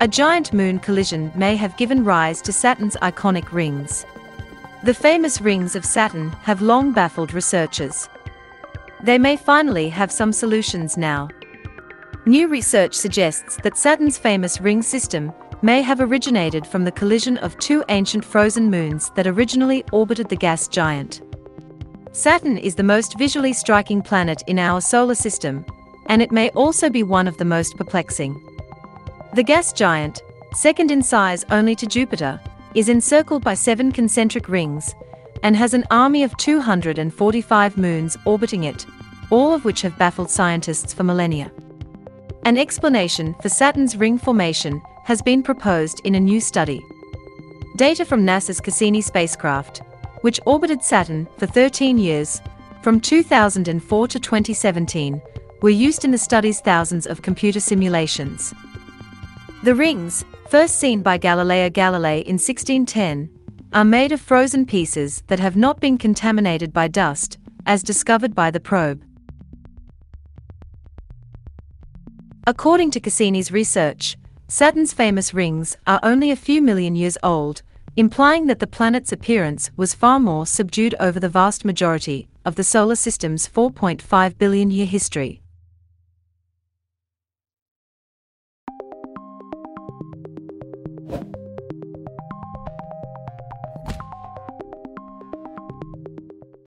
A giant moon collision may have given rise to Saturn's iconic rings. The famous rings of Saturn have long baffled researchers. They may finally have some solutions now. New research suggests that Saturn's famous ring system may have originated from the collision of two ancient frozen moons that originally orbited the gas giant. Saturn is the most visually striking planet in our solar system, and it may also be one of the most perplexing. The gas giant, second in size only to Jupiter, is encircled by 7 concentric rings, and has an army of 245 moons orbiting it, all of which have baffled scientists for millennia. An explanation for Saturn's ring formation has been proposed in a new study. Data from NASA's Cassini spacecraft, which orbited Saturn for 13 years, from 2004 to 2017, were used in the study's thousands of computer simulations. The rings, first seen by Galileo Galilei in 1610, are made of frozen pieces that have not been contaminated by dust, as discovered by the probe. According to Cassini's research, Saturn's famous rings are only a few million years old, implying that the planet's appearance was far more subdued over the vast majority of the solar system's 4.5 billion-year history.